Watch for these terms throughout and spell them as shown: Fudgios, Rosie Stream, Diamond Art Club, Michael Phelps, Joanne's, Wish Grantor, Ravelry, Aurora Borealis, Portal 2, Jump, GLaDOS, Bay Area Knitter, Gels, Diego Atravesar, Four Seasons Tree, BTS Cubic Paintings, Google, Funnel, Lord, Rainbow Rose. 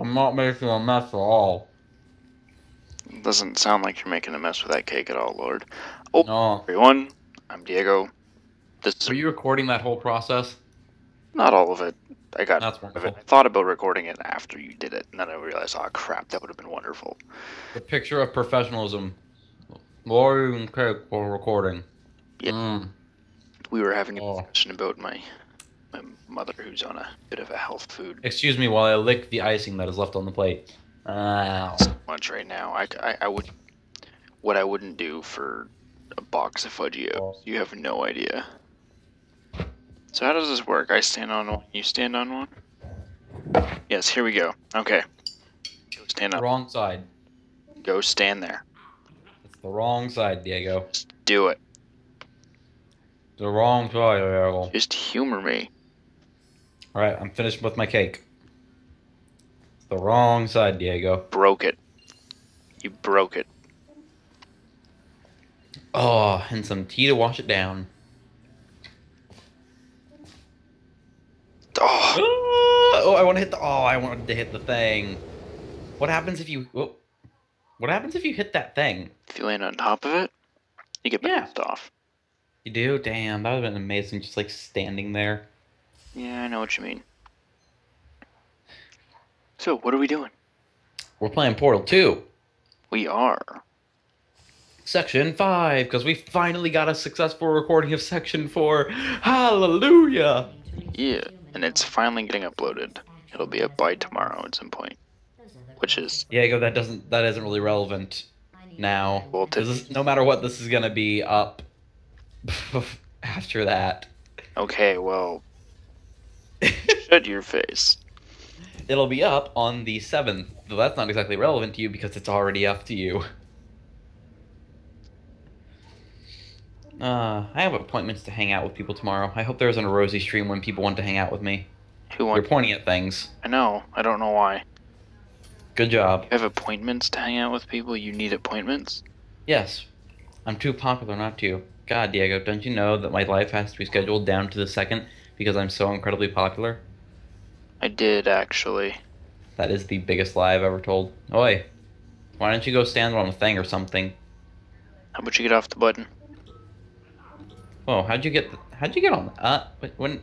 I'm not making a mess at all. Doesn't sound like you're making a mess with that cake at all, Lord. Oh, no. Everyone, I'm Diego. Were you recording that whole process? Not all of it. I got all of it. I thought about recording it after you did it, and then I realized, oh crap, that would have been wonderful. The picture of professionalism. Lord and cake for recording. Yeah. Mm. We were having a discussion about my mother, who's on a bit of a health food. Excuse me while I lick the icing that is left on the plate. So much right now. I would. What I wouldn't do for a box of Fudgios, you have no idea. So how does this work? I stand on one. You stand on one. Yes. Here we go. Okay. Go stand up. Wrong side. Go stand there. It's the wrong side, Diego. Just do it. The wrong side, Diego. Just humor me. All right. I'm finished with my cake. The wrong side, Diego. Broke it. You broke it. Oh, and some tea to wash it down. Oh, oh I want to hit the. Oh, I wanted to hit the thing. What happens if you? Oh, what happens if you hit that thing? If you land on top of it, you get bounced off. You do? Damn, that would have been amazing. Just like standing there. Yeah, I know what you mean. So, what are we doing? We're playing Portal 2. We are. Section 5, because we finally got a successful recording of Section 4. Hallelujah! Yeah, and it's finally getting uploaded. It'll be up by tomorrow at some point. Which is... Diego, that isn't really relevant now. Well, no matter what, this is going to be up after that. Okay, well... shut your face. It'll be up on the 7th, though that's not exactly relevant to you because it's already up to you. I have appointments to hang out with people tomorrow. I hope there isn't a Rosie stream when people want to hang out with me. You're pointing at things. I know. I don't know why. Good job. You have appointments to hang out with people? You need appointments? Yes. I'm too popular not to. God, Diego, don't you know that my life has to be scheduled down to the 2nd because I'm so incredibly popular? I did, actually. That is the biggest lie I've ever told. Oi, why don't you go stand on a thing or something? How about you get off the button? Whoa, how'd you get on?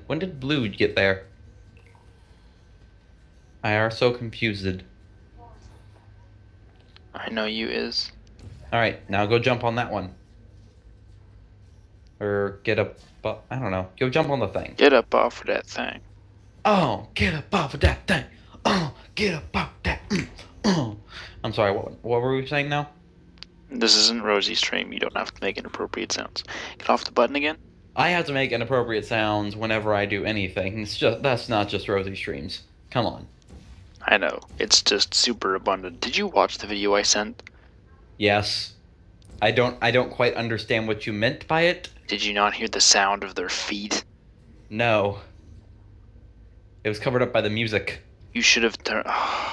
When did Blue get there? I are so confused. I know you is. All right, now go jump on that one. Or get up. I don't know. Go jump on the thing. Get up off of that thing. Oh, get up off of that thing. Oh, get up off that. I'm sorry, what were we saying now? This isn't Rosie's stream. You don't have to make inappropriate sounds. Get off the button again. I have to make inappropriate sounds whenever I do anything. It's just, that's not just Rosie's streams. Come on. I know. It's just super abundant. Did you watch the video I sent? Yes. I don't quite understand what you meant by it. Did you not hear the sound of their feet? No. It was covered up by the music. You should have turned... Oh.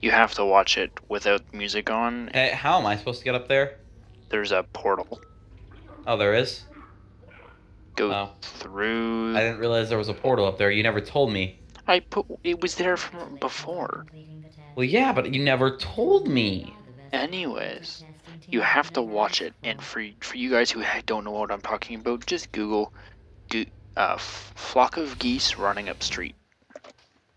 You have to watch it without music on. Hey, how am I supposed to get up there? There's a portal. Oh, there is? Go through... I didn't realize there was a portal up there. You never told me. It was there from before. Well, yeah, but you never told me. Anyways, you have to watch it. And for you guys who don't know what I'm talking about, just Google... flock of geese running up street.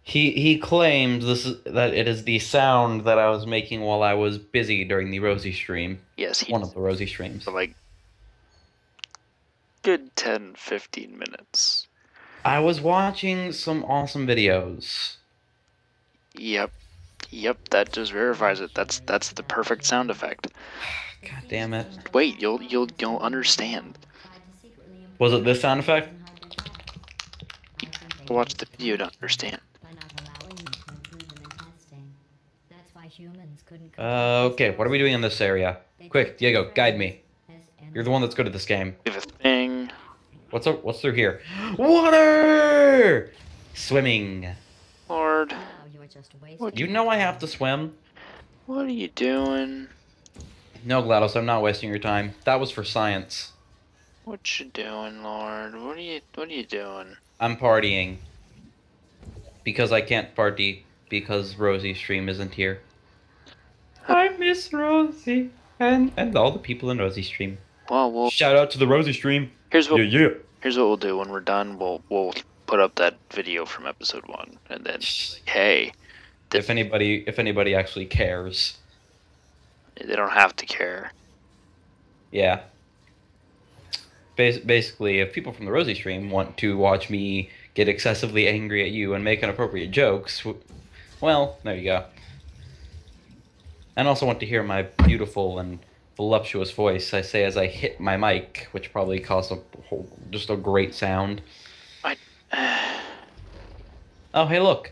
He claims that it is the sound that I was making while I was busy during the Rosie stream. Yes, he one of the Rosie streams. For like good 10, 15 minutes. I was watching some awesome videos. Yep. Yep, that just verifies it. That's the perfect sound effect. God damn it. Wait, you'll understand. Was it this sound effect? Watch the video to understand. Okay, what are we doing in this area? Quick, Diego, guide me. You're the one that's good at this game. We have a thing. What's through here? Water! Swimming. Lord. You know I have to swim. What are you doing? No, GLaDOS, I'm not wasting your time. That was for science. What you doing, Lord? What are you doing? I'm partying. Because I can't party because Rosie Stream isn't here. I miss Rosie and all the people in Rosie Stream. Well, shout out to the Rosie Stream. Here's what here's what we'll do when we're done. We'll put up that video from episode 1, and then hey, if anybody actually cares, they don't have to care. Yeah. Basically, if people from the Rosie Stream want to watch me get excessively angry at you and make inappropriate jokes, well, there you go. And also want to hear my beautiful and voluptuous voice I say as I hit my mic, which probably caused just a great sound. Oh, hey, look.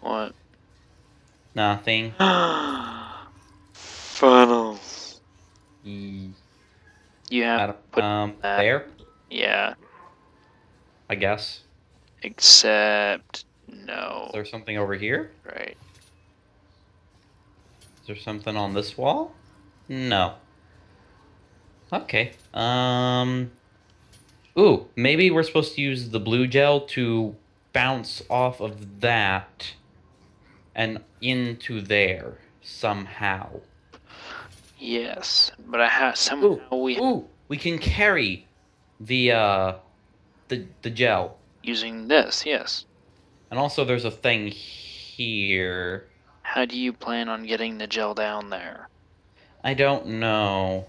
What? Nothing. Funnels. You have put that there? Yeah. I guess. Except no. Is there something over here? Right. Is there something on this wall? No. Okay. Ooh, maybe we're supposed to use the blue gel to bounce off of that and into there somehow. Yes, but I have somehow we can carry the gel using this, yes. And also there's a thing here. How do you plan on getting the gel down there? I don't know.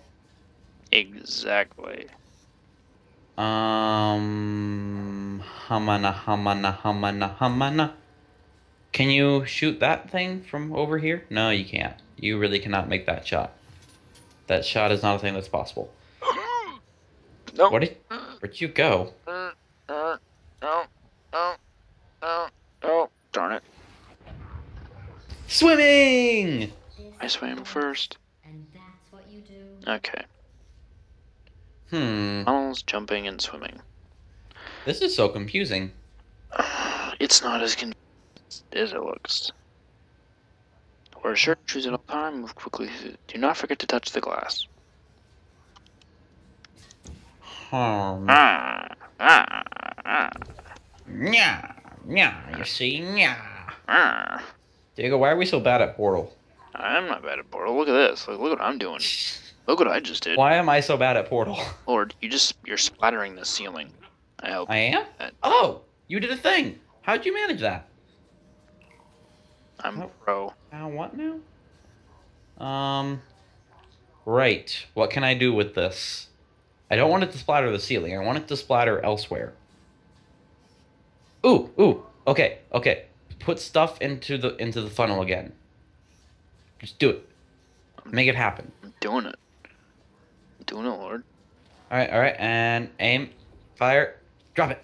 Exactly. Hamana. Can you shoot that thing from over here? No, you can't. You really cannot make that shot. That shot is not a thing that's possible. No. Where'd you go? Oh, darn it. Swimming! I swam first. And that's what you do. Okay. Funnels, jumping, and swimming. This is so confusing. It's not as confusing as it looks. Wear a shirt, choose it all the time, move quickly. Do not forget to touch the glass. You see? Diego, why are we so bad at Portal? I'm not bad at Portal. Look at this. Look what I'm doing. Look what I just did. Why am I so bad at Portal? Lord, you're splattering the ceiling. I hope. I am? Oh, you did a thing. How'd you manage that? I'm pro. Now what now? Right. What can I do with this? I don't want it to splatter the ceiling. I want it to splatter elsewhere. Ooh. Okay. Put stuff into the funnel again. Just do it. Make it happen. I'm doing it. Lord. All right, and aim, fire, drop it.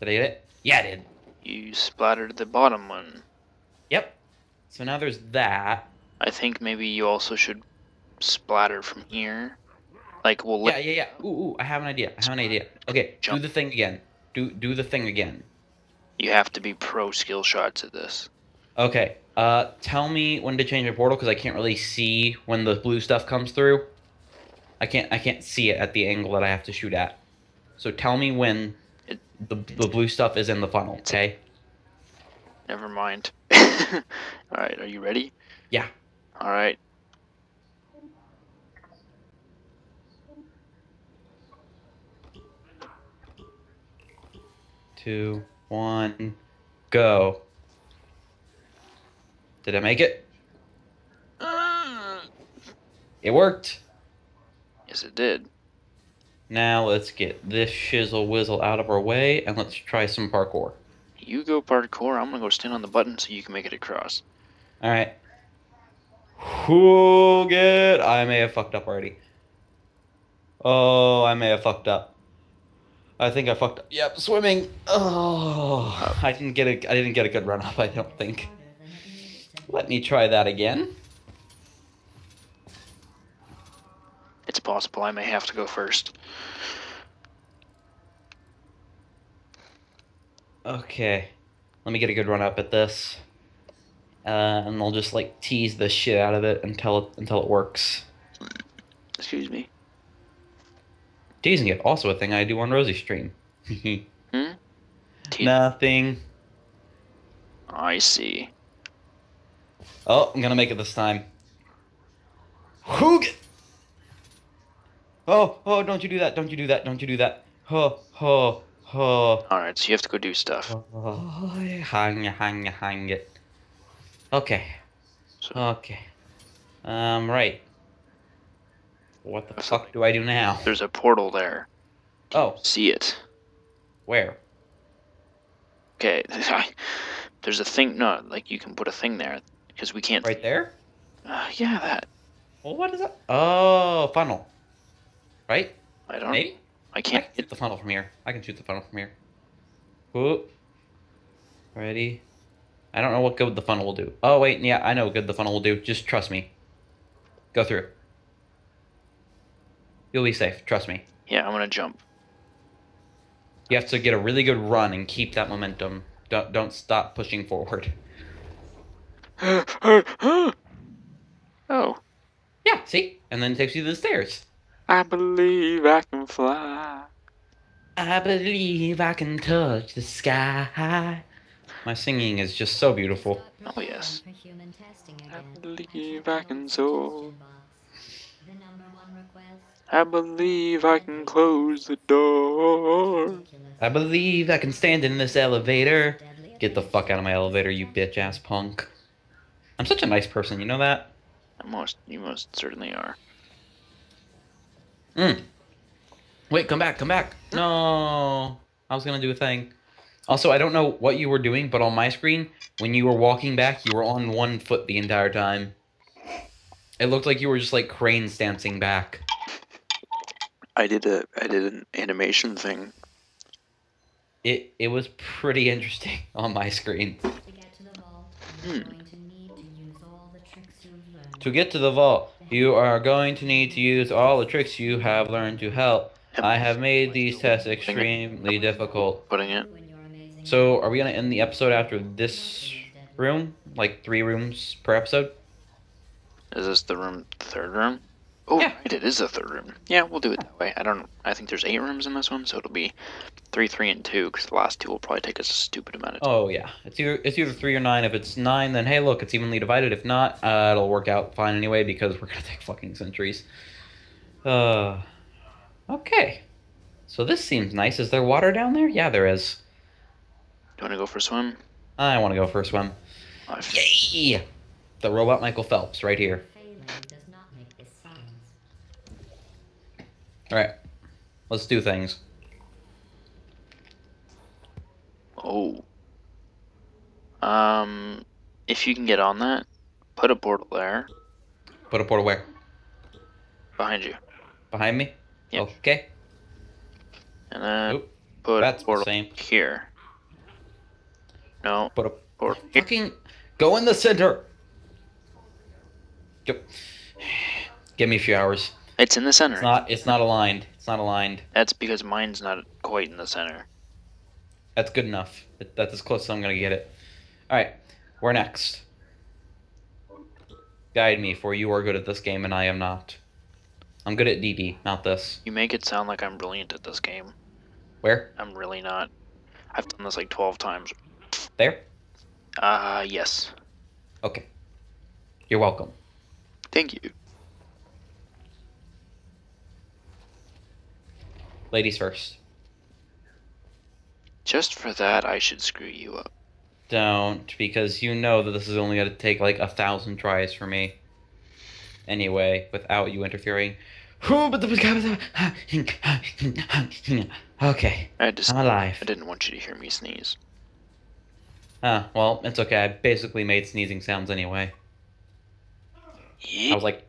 Did I get it? Yeah, I did. You splattered the bottom one. Yep. So now there's that. I think maybe you also should splatter from here. Like we'll. Yeah. Ooh. I have an idea. Okay, jump. Do the thing again. Do the thing again. You have to be pro skill shots at this. Okay. Tell me when to change my portal, because I can't really see when the blue stuff comes through. I can't see it at the angle that I have to shoot at. So tell me when the blue stuff is in the funnel, okay? Never mind. Alright, are you ready? Yeah. Alright. Two, one, go. Did I make it? It worked. Yes, it did. Now let's get this shizzle whizzle out of our way, and let's try some parkour. You go parkour. I'm going to go stand on the button so you can make it across. All right. Whoa, good. I may have fucked up already. Oh, I may have fucked up. I think I fucked up. Yep, swimming. Oh, I didn't get a good run up, I don't think. Let me try that again. It's possible I may have to go first. Okay. Let me get a good run up at this. And I'll just like tease the shit out of it until it works. Excuse me. Teasing it, also a thing I do on Rosie Stream. Nothing. I see. Oh, I'm gonna make it this time. Hoog! Oh, oh, don't you do that, don't you do that, don't you do that. Ho, ho, ho. Alright, so you have to go do stuff. Hang it. Okay. Okay. Right. What the fuck do I do now? There's a portal there. Oh. See it. Where? Okay. There's a thing. No, like you can put a thing there because we can't. Right there? Yeah, that. Well, what is that? Oh, funnel. Right? I don't. Maybe? I can't hit the funnel from here. I can shoot the funnel from here. Whoop. Ready? I don't know what good the funnel will do. Oh, wait. Yeah, I know what good the funnel will do. Just trust me. Go through. You'll be safe. Trust me. Yeah, I'm gonna jump. You have to get a really good run and keep that momentum. Don't stop pushing forward. Oh. Yeah, see? And then it takes you to the stairs. I believe I can fly. I believe I can touch the sky. My singing is just so beautiful. Oh, yes. I believe I can soar. I believe I can close the door. I believe I can stand in this elevator. Get the fuck out of my elevator, you bitch ass punk. I'm such a nice person, you know that? You most certainly are. Mm. Wait, come back, come back. No. I was gonna do a thing. Also, I don't know what you were doing, but on my screen, when you were walking back, you were on one foot the entire time. It looked like you were just like crane stamping back. I did an animation thing. It was pretty interesting on my screen. To get to the vault, you are going to need to use all the tricks you have learned to help. I have made these tests extremely difficult. So, are we gonna end the episode after this room? Like 3 rooms per episode? Is this the room, the third room? Oh, yeah. Right, it is the third room. Yeah, we'll do it that way. I think there's 8 rooms in this one, so it'll be 3, 3, and 2, because the last 2 will probably take us a stupid amount of time. Oh, yeah. It's either 3 or 9. If it's 9, then hey, look, it's evenly divided. If not, it'll work out fine anyway, because we're going to take fucking centuries. Okay. So this seems nice. Is there water down there? Yeah, there is. Do you want to go for a swim? I want to go for a swim. Yay! The robot Michael Phelps right here. All right, let's do things. Oh. If you can get on that, put a portal there. Put a portal where? Behind you. Behind me? Yeah. Okay. And then oop, put a portal here. No. Put a portal here. Fucking go in the center. Yep. Give me a few hours. It's in the center. It's not aligned. It's not aligned. That's because mine's not quite in the center. That's good enough. That's as close as I'm going to get it. All right. We're next. Guide me, for you are good at this game, and I am not. I'm good at DD, not this. You make it sound like I'm brilliant at this game. Where? I'm really not. I've done this like 12 times. There? Yes. Okay. You're welcome. Thank you. Ladies first. Just for that, I should screw you up. Don't, because you know that this is only going to take like 1,000 tries for me. Anyway, without you interfering. Okay, I'm alive. I didn't want you to hear me sneeze. Ah, well, it's okay. I basically made sneezing sounds anyway. Yeah. I was like,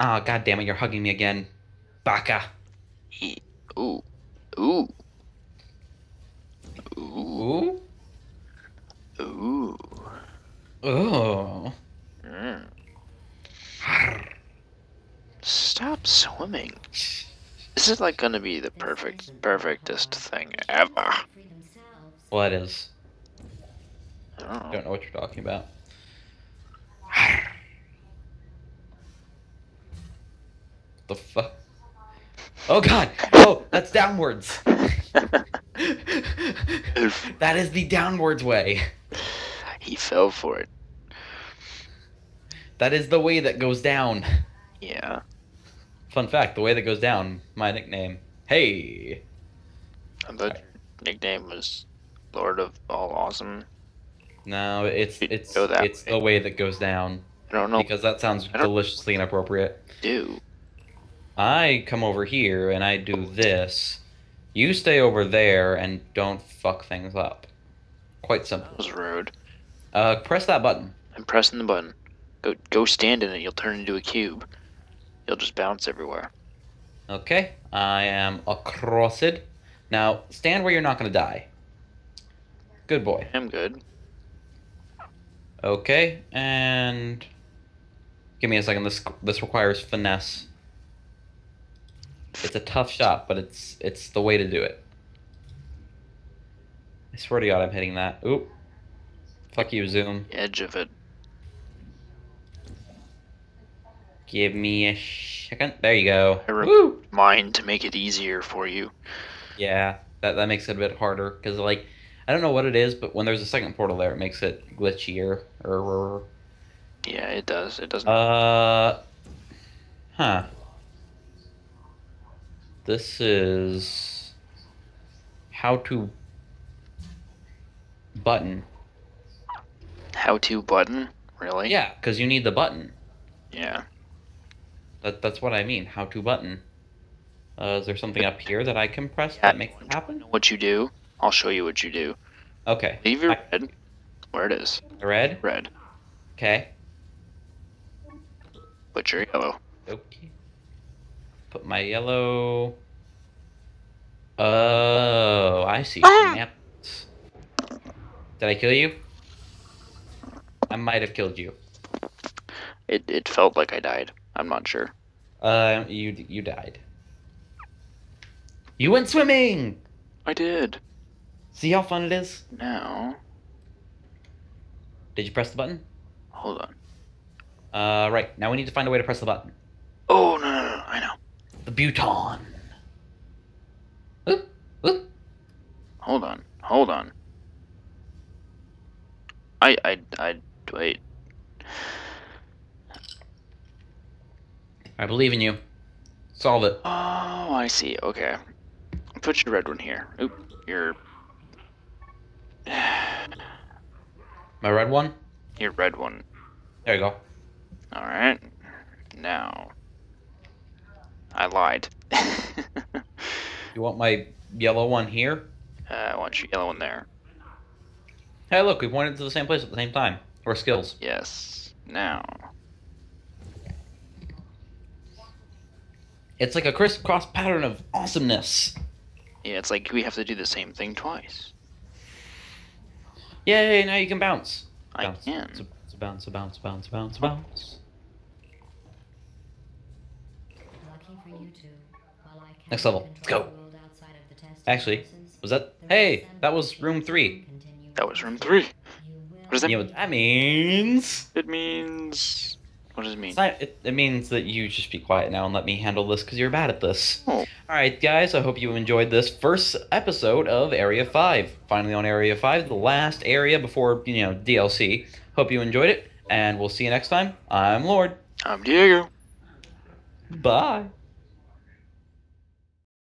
oh, God damn it, you're hugging me again. Baka. Ooh. Ooh. Ooh. Ooh. Ooh. Mm. Stop swimming. This is like gonna be the perfectest thing ever. Well, it is. I don't know what you're talking about. The fuck? Oh, God! Oh, that's downwards! That is the downwards way. He fell for it. That is the way that goes down. Yeah. Fun fact, the way that goes down, my nickname. Hey! I thought your nickname was Lord of All Awesome. No, it's the way that goes down. I don't know. Because that sounds deliciously inappropriate. Do. I come over here and I do this. You stay over there and don't fuck things up. Quite simple. That was rude. Press that button. I'm pressing the button. Go stand in it. You'll turn into a cube. You'll just bounce everywhere. Okay. I am across it. Now, stand where you're not going to die. Good boy. I'm good. Okay, and... Give me a second. This requires finesse. It's a tough shot, but it's the way to do it. I swear to God, I'm hitting that. Oop. Fuck you, Zoom. Edge of it. Give me a second. There you go. I removed mine to make it easier for you. Yeah, that makes it a bit harder, because, like, I don't know what it is, but when there's a second portal there, it makes it glitchier. Yeah, it does. It doesn't. Huh. This is how to button. How to button? Really? Yeah, because you need the button. Yeah. That's what I mean. How to button. Is there something up here that I can press that makes it happen? What you do? I'll show you what you do. Okay. Leave your red where it is. Red? Red. Okay. Put your yellow. Okay. Put my yellow. Oh, I see. Ah! Did I kill you? I might have killed you. It felt like I died. I'm not sure. You died. You went swimming. I did. See how fun it is? No. Did you press the button? Hold on. Right. Now we need to find a way to press the button. Oh, no. I know. The button. Oop, oop. Hold on. Wait. I believe in you. Solve it. Oh, I see. Okay. Put your red one here. Oop, your... My red one? Your red one. There you go. Alright. Now. I lied. You want my yellow one here? I want your yellow one there. Hey, look, we pointed to the same place at the same time. Or skills. Yes. Now. It's like a crisscross pattern of awesomeness. Yeah, it's like we have to do the same thing twice. Yay, now you can bounce. I can. Bounce. Next level. Let's go. Actually, was that... Hey, that was room 3. That was room 3. What does that mean? You know what that means? It means... What does it mean? It means that you just be quiet now and let me handle this because you're bad at this. Oh. Alright, guys, I hope you enjoyed this first episode of Area 5. Finally on Area 5, the last area before, DLC. Hope you enjoyed it, and we'll see you next time. I'm Lord. I'm Diego. Bye.